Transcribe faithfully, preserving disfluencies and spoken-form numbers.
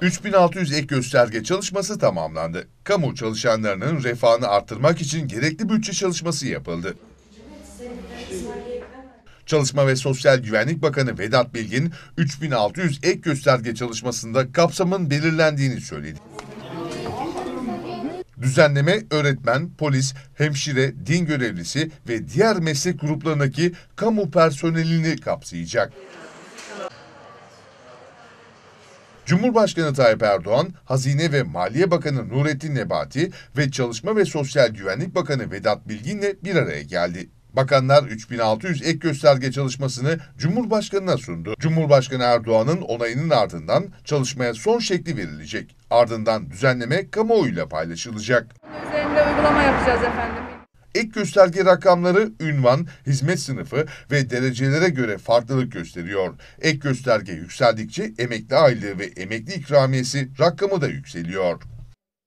üç bin altı yüz ek gösterge çalışması tamamlandı. Kamu çalışanlarının refahını arttırmak için gerekli bütçe çalışması yapıldı. Çalışma ve Sosyal Güvenlik Bakanı Vedat Bilgin, üç bin altı yüz ek gösterge çalışmasında kapsamın belirlendiğini söyledi. Düzenleme, öğretmen, polis, hemşire, din görevlisi ve diğer meslek gruplarındaki kamu personelini kapsayacak. Cumhurbaşkanı Tayyip Erdoğan, Hazine ve Maliye Bakanı Nurettin Nebati ve Çalışma ve Sosyal Güvenlik Bakanı Vedat Bilgin'le bir araya geldi. Bakanlar üç bin altı yüz ek gösterge çalışmasını Cumhurbaşkanı'na sundu. Cumhurbaşkanı Erdoğan'ın onayının ardından çalışmaya son şekli verilecek. Ardından düzenleme kamuoyuyla paylaşılacak. Üzerinde uygulama yapacağız efendim. Ek gösterge rakamları ünvan, hizmet sınıfı ve derecelere göre farklılık gösteriyor. Ek gösterge yükseldikçe emekli aylığı ve emekli ikramiyesi rakamı da yükseliyor.